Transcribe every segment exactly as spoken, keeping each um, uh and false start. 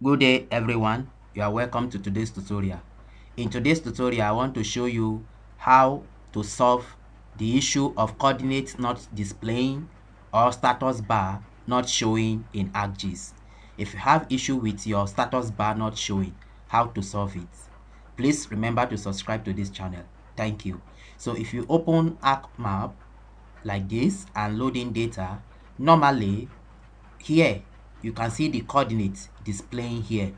Good day everyone, you are welcome to today's tutorial. In today's tutorial, I want to show you how to solve the issue of coordinates not displaying or status bar not showing in ArcGIS. If you have issue with your status bar not showing, how to solve it. Please remember to subscribe to this channel. Thank you. So if you open ArcMap like this and load in data, normally here you can see the coordinates displaying here.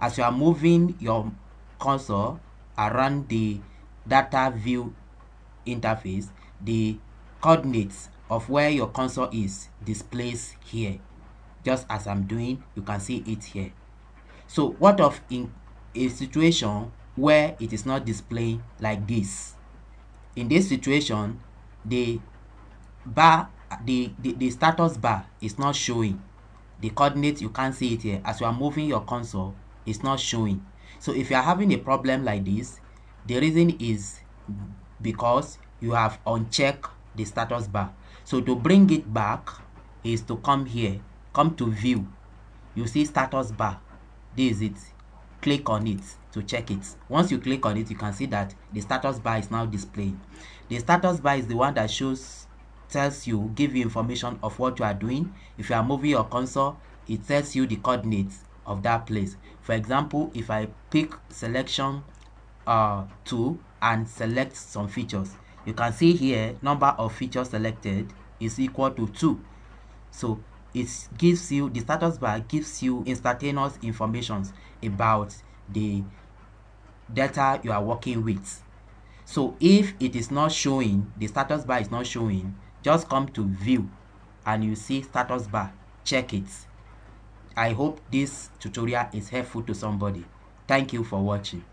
As you are moving your cursor around the data view interface, the coordinates of where your cursor is displays here. Just as I'm doing, you can see it here. So what of in a situation where it is not displaying like this? In this situation, the bar, the, the, the status bar is not showing. The coordinates, you can't see it here. As you are moving your console, it's not showing. So if you are having a problem like this, the reason is because you have unchecked the status bar. So to bring it back is to come here, come to view. You see status bar. This is it. Click on it to check it. Once you click on it, you can see that the status bar is now displayed. The status bar is the one that shows, tells you, give you information of what you are doing. If you are moving your cursor, it tells you the coordinates of that place. For example, if I pick selection uh, tool and select some features, you can see here number of features selected is equal to two. So it gives you, the status bar gives you instantaneous information about the data you are working with. So if it is not showing, the status bar is not showing, just come to view and you see status bar, check it. I hope this tutorial is helpful to somebody. Thank you for watching.